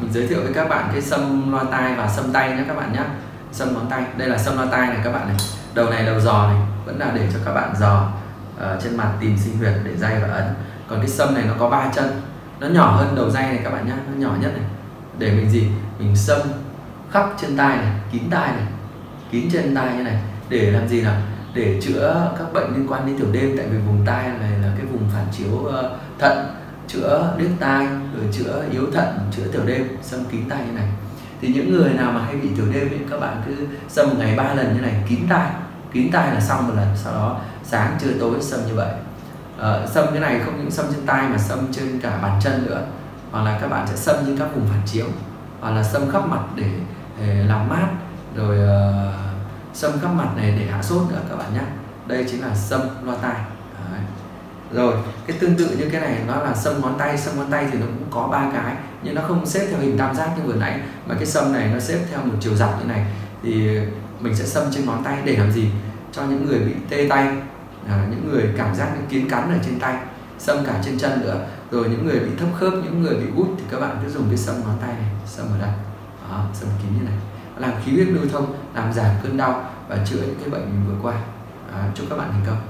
Mình giới thiệu với các bạn cái sâm loa tai và sâm tay nhé các bạn nhé. Sâm ngón tay, đây là sâm loa tai này các bạn này. Đầu này đầu giò này, vẫn là để cho các bạn giò trên mặt tìm sinh huyệt để day và ấn. Còn cái sâm này nó có 3 chân, nó nhỏ hơn đầu day này các bạn nhé, nó nhỏ nhất này. Để mình gì? Mình sâm khắp trên tai này, kín tai này, kín trên tai như này. Để làm gì nào? Để chữa các bệnh liên quan đến tiểu đêm, tại vì vùng tai này là cái vùng phản chiếu thận, chữa điếc tai, rồi chữa yếu thận, chữa tiểu đêm, sâm kín tai như này. Thì những người nào mà hay bị tiểu đêm thì các bạn cứ sâm một ngày 3 lần như này, kín tai là xong một lần, sau đó sáng trưa tối sâm như vậy. Sâm cái này không những sâm trên tai mà sâm trên cả bàn chân nữa, hoặc là các bạn sẽ sâm trên các vùng phản chiếu, hoặc là sâm khắp mặt để làm mát, rồi sâm khắp mặt này để hạ sốt nữa các bạn nhé. Đây chính là sâm loa tai. Đấy. Rồi cái tương tự như cái này nó là sâm ngón tay. Sâm ngón tay thì nó cũng có 3 cái, nhưng nó không xếp theo hình tam giác như vừa nãy, mà cái sâm này nó xếp theo một chiều dọc như này. Thì mình sẽ sâm trên ngón tay để làm gì? Cho những người bị tê tay, những người cảm giác những kiến cắn ở trên tay, sâm cả trên chân nữa. Rồi những người bị thấp khớp, những người bị út thì các bạn cứ dùng cái sâm ngón tay này, sâm ở đây. Đó, sâm kín như này, làm khí huyết lưu thông, làm giảm cơn đau và chữa những cái bệnh mình vừa qua. Chúc các bạn thành công.